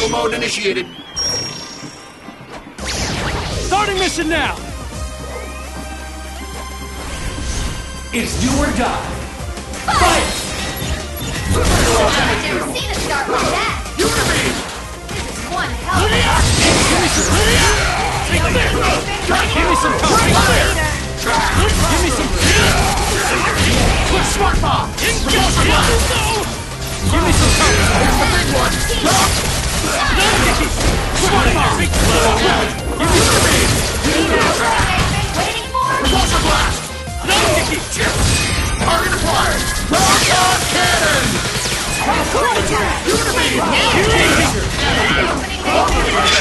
Battle mode initiated. Starting mission now! It's do or die. Fight! I've never seen it start like that. You and me! This is one hell of a... Give me some cover! Here's the big one! Lock! Smart bomb! Give me some speed! Waiting for me! Repulsor blast! Target acquired! Rocket cannon! You to me! Repulsor blast!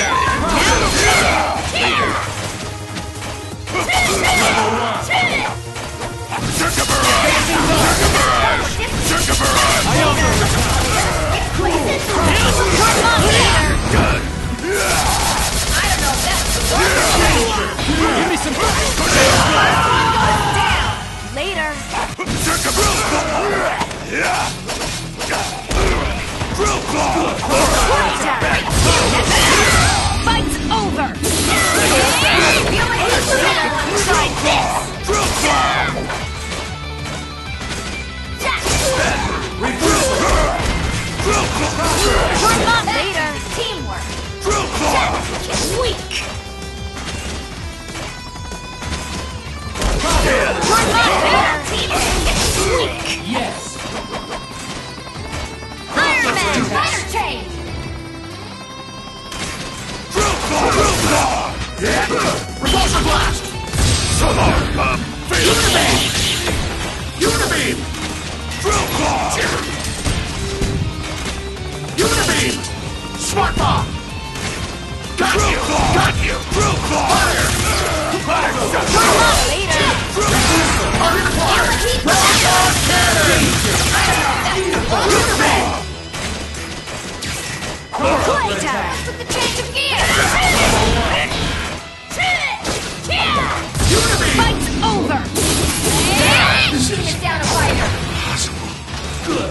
Solar! Unibeam! Unibeam! Drill claw! Unibeam! Smart bomb! Got drill you! Claw. Got you! Drill claw! Fire! Fire! Target acquired! Rocket cannon! Unibeam! Playtime! With the change of gear! Fight's over! And shooting it down a fighter! Good!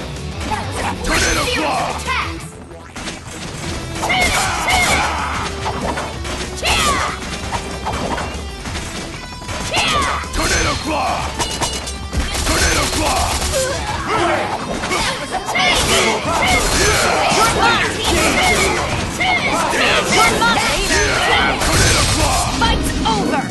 That was a tornado claw! Attacks! Tornado claw! Tornado claw! That was a change! One month! Fight's over!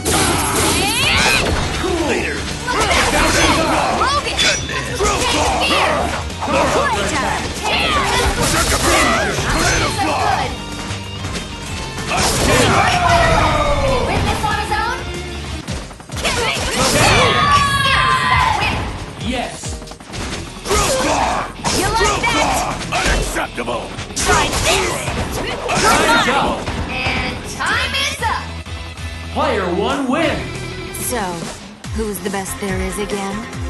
Player one wins! So, who's the best there is again?